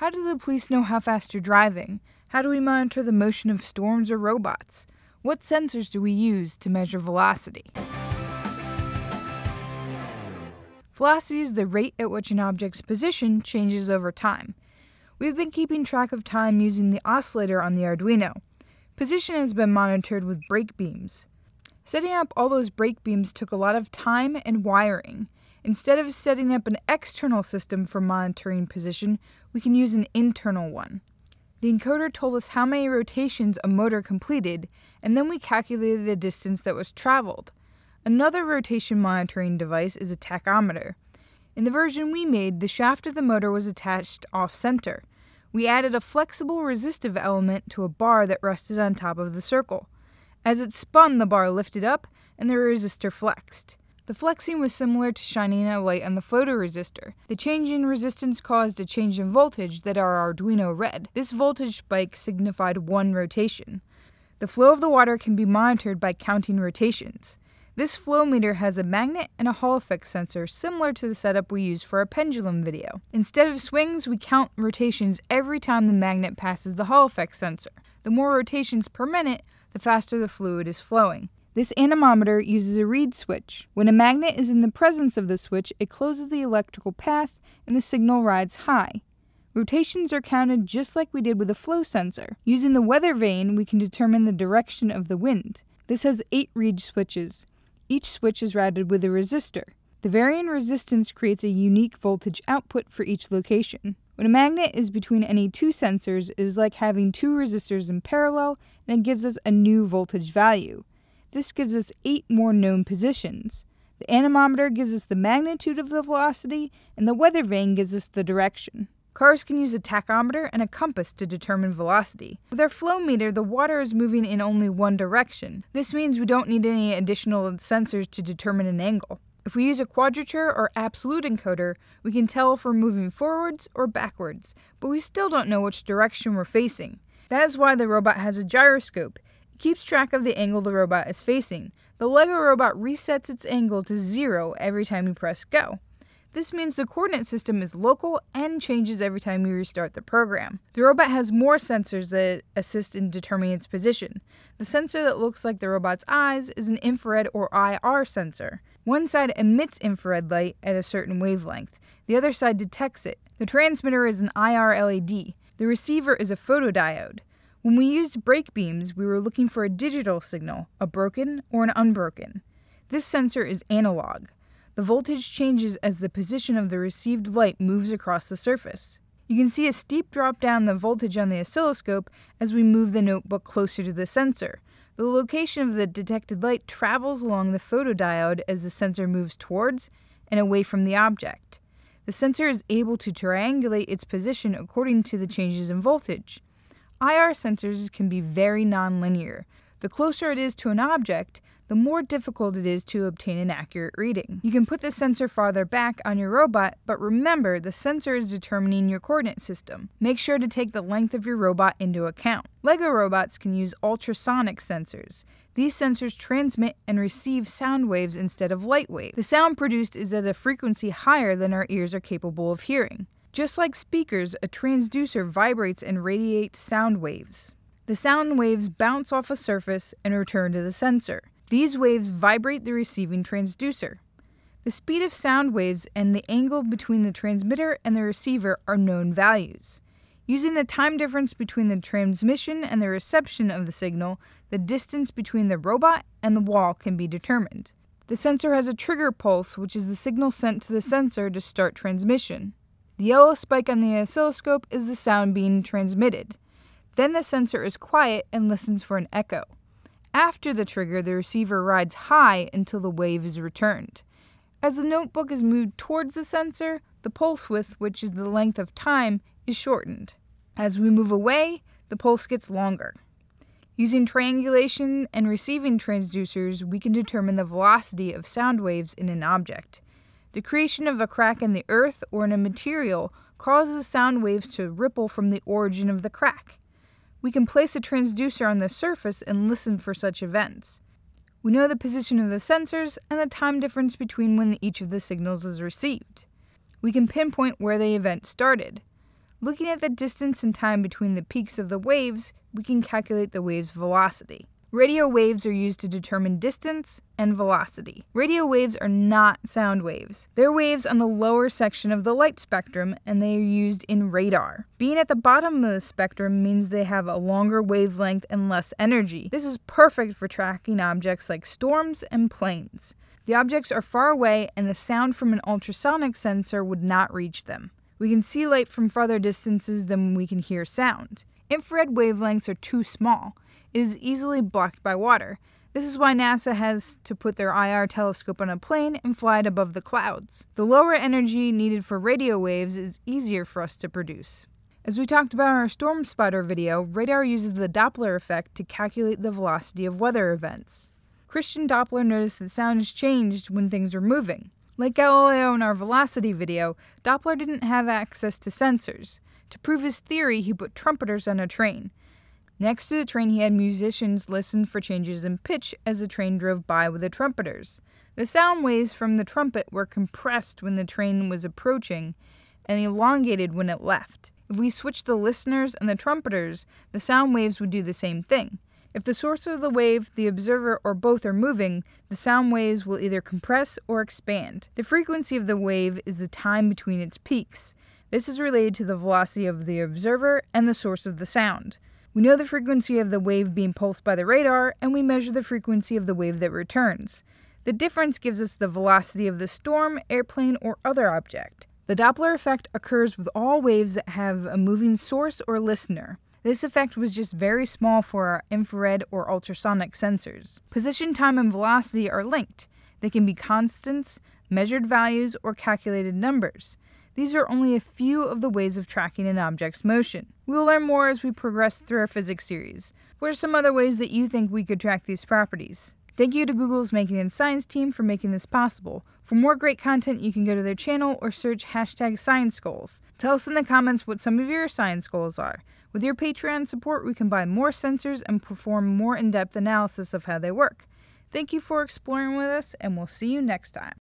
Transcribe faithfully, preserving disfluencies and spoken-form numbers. How do the police know how fast you're driving? How do we monitor the motion of storms or robots? What sensors do we use to measure velocity? Velocity is the rate at which an object's position changes over time. We've been keeping track of time using the oscillator on the Arduino. Position has been monitored with brake beams. Setting up all those brake beams took a lot of time and wiring. Instead of setting up an external system for monitoring position, we can use an internal one. The encoder told us how many rotations a motor completed, and then we calculated the distance that was traveled. Another rotation monitoring device is a tachometer. In the version we made, the shaft of the motor was attached off-center. We added a flexible resistive element to a bar that rested on top of the circle. As it spun, the bar lifted up, and the resistor flexed. The flexing was similar to shining a light on the photoresistor. The change in resistance caused a change in voltage that our Arduino read. This voltage spike signified one rotation. The flow of the water can be monitored by counting rotations. This flow meter has a magnet and a Hall effect sensor similar to the setup we used for our pendulum video. Instead of swings, we count rotations every time the magnet passes the Hall effect sensor. The more rotations per minute, the faster the fluid is flowing. This anemometer uses a reed switch. When a magnet is in the presence of the switch, it closes the electrical path and the signal rides high. Rotations are counted just like we did with a flow sensor. Using the weather vane, we can determine the direction of the wind. This has eight reed switches. Each switch is routed with a resistor. The varying resistance creates a unique voltage output for each location. When a magnet is between any two sensors, it is like having two resistors in parallel, and it gives us a new voltage value. This gives us eight more known positions. The anemometer gives us the magnitude of the velocity, and the weather vane gives us the direction. Cars can use a tachometer and a compass to determine velocity. With our flow meter, the water is moving in only one direction. This means we don't need any additional sensors to determine an angle. If we use a quadrature or absolute encoder, we can tell if we're moving forwards or backwards, but we still don't know which direction we're facing. That is why the robot has a gyroscope. Keeps track of the angle the robot is facing. The Lego robot resets its angle to zero every time you press go. This means the coordinate system is local and changes every time you restart the program. The robot has more sensors that assist in determining its position. The sensor that looks like the robot's eyes is an infrared or I R sensor. One side emits infrared light at a certain wavelength. The other side detects it. The transmitter is an I R L E D. The receiver is a photodiode. When we used brake beams, we were looking for a digital signal, a broken or an unbroken. This sensor is analog. The voltage changes as the position of the received light moves across the surface. You can see a steep drop down in the voltage on the oscilloscope as we move the notebook closer to the sensor. The location of the detected light travels along the photodiode as the sensor moves towards and away from the object. The sensor is able to triangulate its position according to the changes in voltage. I R sensors can be very nonlinear. The closer it is to an object, the more difficult it is to obtain an accurate reading. You can put the sensor farther back on your robot, but remember, the sensor is determining your coordinate system. Make sure to take the length of your robot into account. Lego robots can use ultrasonic sensors. These sensors transmit and receive sound waves instead of light waves. The sound produced is at a frequency higher than our ears are capable of hearing. Just like speakers, a transducer vibrates and radiates sound waves. The sound waves bounce off a surface and return to the sensor. These waves vibrate the receiving transducer. The speed of sound waves and the angle between the transmitter and the receiver are known values. Using the time difference between the transmission and the reception of the signal, the distance between the robot and the wall can be determined. The sensor has a trigger pulse, which is the signal sent to the sensor to start transmission. The yellow spike on the oscilloscope is the sound being transmitted. Then the sensor is quiet and listens for an echo. After the trigger, the receiver rides high until the wave is returned. As the notebook is moved towards the sensor, the pulse width, which is the length of time, is shortened. As we move away, the pulse gets longer. Using triangulation and receiving transducers, we can determine the velocity of sound waves in an object. The creation of a crack in the earth or in a material causes sound waves to ripple from the origin of the crack. We can place a transducer on the surface and listen for such events. We know the position of the sensors and the time difference between when each of the signals is received. We can pinpoint where the event started. Looking at the distance and time between the peaks of the waves, we can calculate the wave's velocity. Radio waves are used to determine distance and velocity. Radio waves are not sound waves. They're waves on the lower section of the light spectrum, and they are used in radar. Being at the bottom of the spectrum means they have a longer wavelength and less energy. This is perfect for tracking objects like storms and planes. The objects are far away, and the sound from an ultrasonic sensor would not reach them. We can see light from farther distances than we can hear sound. Infrared wavelengths are too small. It is easily blocked by water. This is why NASA has to put their I R telescope on a plane and fly it above the clouds. The lower energy needed for radio waves is easier for us to produce. As we talked about in our storm spotter video, radar uses the Doppler effect to calculate the velocity of weather events. Christian Doppler noticed that sounds changed when things were moving. Like Galileo in our velocity video, Doppler didn't have access to sensors. To prove his theory, he put trumpeters on a train. Next to the train, he had musicians listen for changes in pitch as the train drove by with the trumpeters. The sound waves from the trumpet were compressed when the train was approaching and elongated when it left. If we switched the listeners and the trumpeters, the sound waves would do the same thing. If the source of the wave, the observer, or both are moving, the sound waves will either compress or expand. The frequency of the wave is the time between its peaks. This is related to the velocity of the observer and the source of the sound. We know the frequency of the wave being pulsed by the radar, and we measure the frequency of the wave that returns. The difference gives us the velocity of the storm, airplane, or other object. The Doppler effect occurs with all waves that have a moving source or listener. This effect was just very small for our infrared or ultrasonic sensors. Position, time, and velocity are linked. They can be constants, measured values, or calculated numbers. These are only a few of the ways of tracking an object's motion. We will learn more as we progress through our physics series. What are some other ways that you think we could track these properties? Thank you to Google's Making in Science team for making this possible. For more great content, you can go to their channel or search hashtag science goals. Tell us in the comments what some of your science goals are. With your Patreon support, we can buy more sensors and perform more in-depth analysis of how they work. Thank you for exploring with us, and we'll see you next time.